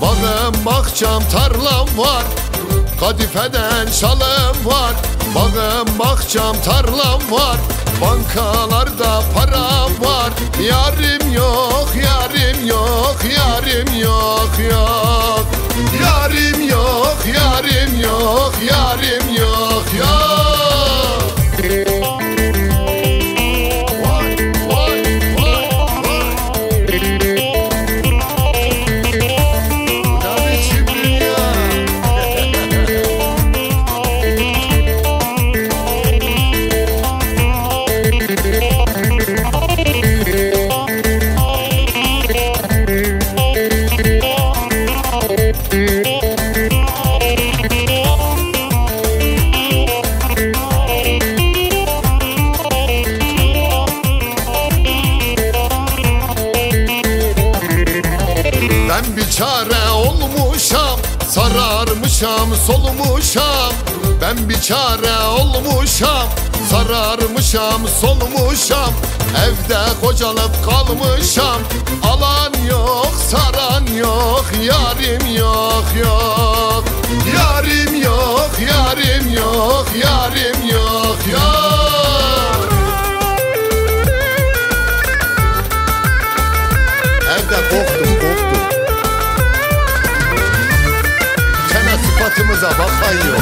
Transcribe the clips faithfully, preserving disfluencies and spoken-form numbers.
Bağım bahçem tarlam var, kadifeden şalım var. Bağım bahçem tarlam var, bankalarda param var. Yarim yok, yarim yok, yarim yok, yok. Yarim yok, yarim yok, yarim yok, yok. Ben biçare olmuşam, sararmışam, solmuşam. Ben biçare olmuşam, sararmışam, solmuşam. Evde kocalıp kalmışam, alan yok, saran yok. Yarim yok, yok. Yarim yok, yarim yok, yarim yok, yok. Evde koktum, koktum. Sıfatımıza bakan yok.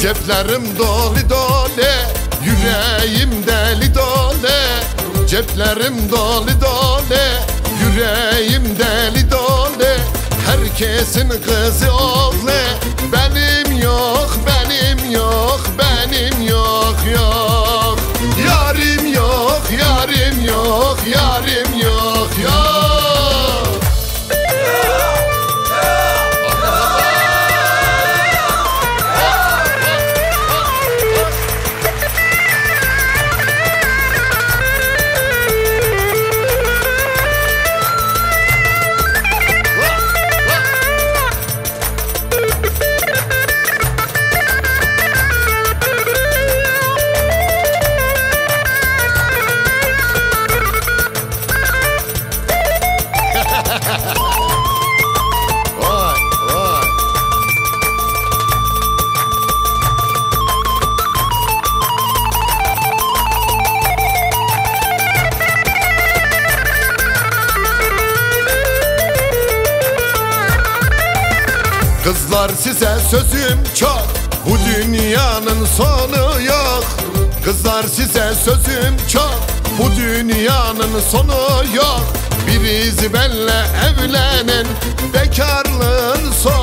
Ceplerim dolu dolu, yüreğim deli dole. Ceplerim dolu dole, yüreğim deli dole. Herkesin kızı oğlu, benim yok, benim yok, benim yok, yok. Yarim yok, yarim yok, yarim yok, yok. Kızlar size sözüm çok, bu dünyanın sonu yok. Kızlar size sözüm çok, bu dünyanın sonu yok. Birisi benle evlenin, bekarlığın sonu